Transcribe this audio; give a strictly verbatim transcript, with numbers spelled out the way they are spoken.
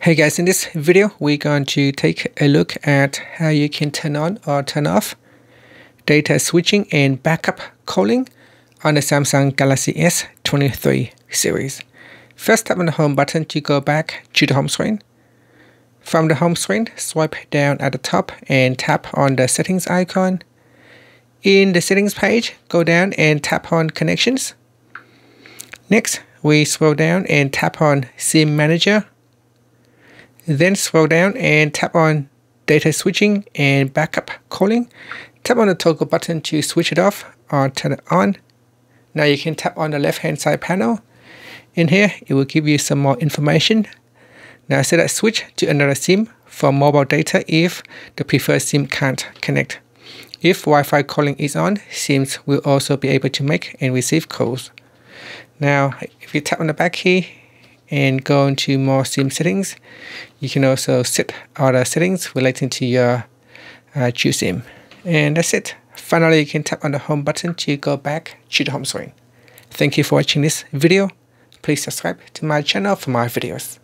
Hey guys, in this video we're going to take a look at how you can turn on or turn off data switching and backup calling on the Samsung Galaxy S twenty-three series. First, tap on the home button to go back to the home screen. From the home screen, swipe down at the top and tap on the settings icon. In the settings page, go down and tap on connections. Next, we scroll down and tap on SIM Manager. Then scroll down and tap on data switching and backup calling. Tap on the toggle button to switch it off or turn it on. Now you can tap on the left hand side panel. In here, it will give you some more information. Now set that switch to another SIM for mobile data if the preferred SIM can't connect. If Wi-Fi calling is on, SIMs will also be able to make and receive calls. Now, if you tap on the back here, and go into more SIM settings, you can also set other settings relating to your uh, Q SIM. And that's it. Finally, you can tap on the home button to go back to the home screen. Thank you for watching this video. Please subscribe to my channel for my videos.